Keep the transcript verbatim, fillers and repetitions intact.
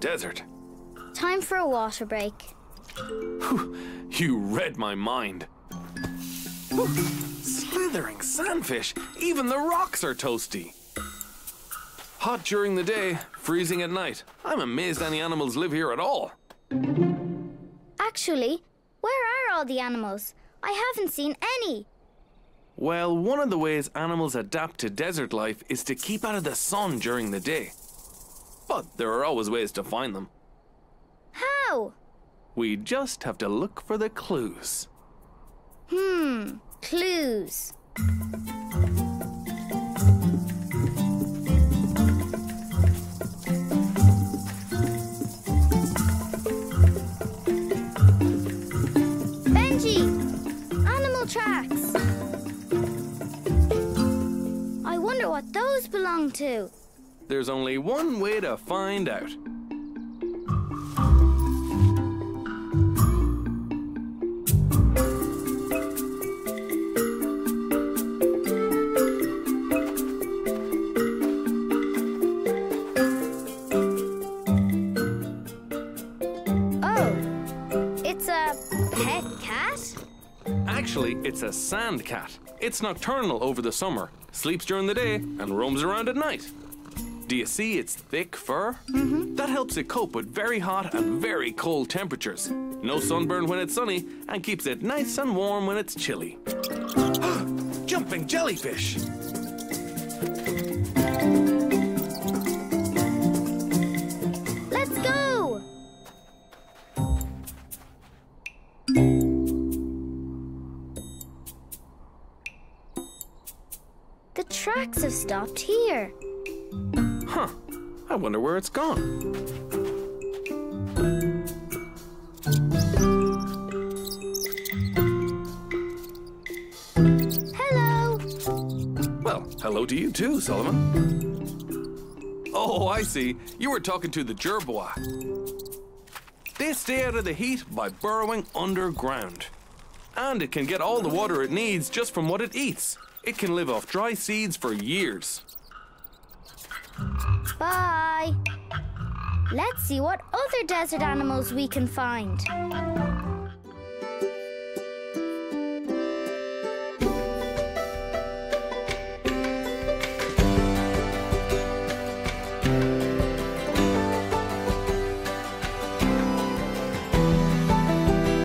Desert. Time for a water break. Whew, you read my mind. Whew, slithering sandfish, even the rocks are toasty. Hot during the day, freezing at night. I'm amazed any animals live here at all. Actually, where are all the animals? I haven't seen any. Well, one of the ways animals adapt to desert life is to keep out of the sun during the day. But there are always ways to find them. How? We just have to look for the clues. Hmm, clues. Benji! Animal tracks! I wonder what those belong to. There's only one way to find out. Oh, it's a pet cat? Actually, it's a sand cat. It's nocturnal over the summer, sleeps during the day, and roams around at night. Do you see its thick fur? Mm-hmm. That helps it cope with very hot and very cold temperatures. No sunburn when it's sunny, and keeps it nice and warm when it's chilly. Jumping jellyfish! Let's go! The tracks have stopped here. Huh, I wonder where it's gone. Hello. Well, hello to you too, Sullivan. Oh, I see. You were talking to the jerboa. They stay out of the heat by burrowing underground. And it can get all the water it needs just from what it eats. It can live off dry seeds for years. Bye. Let's see what other desert animals we can find.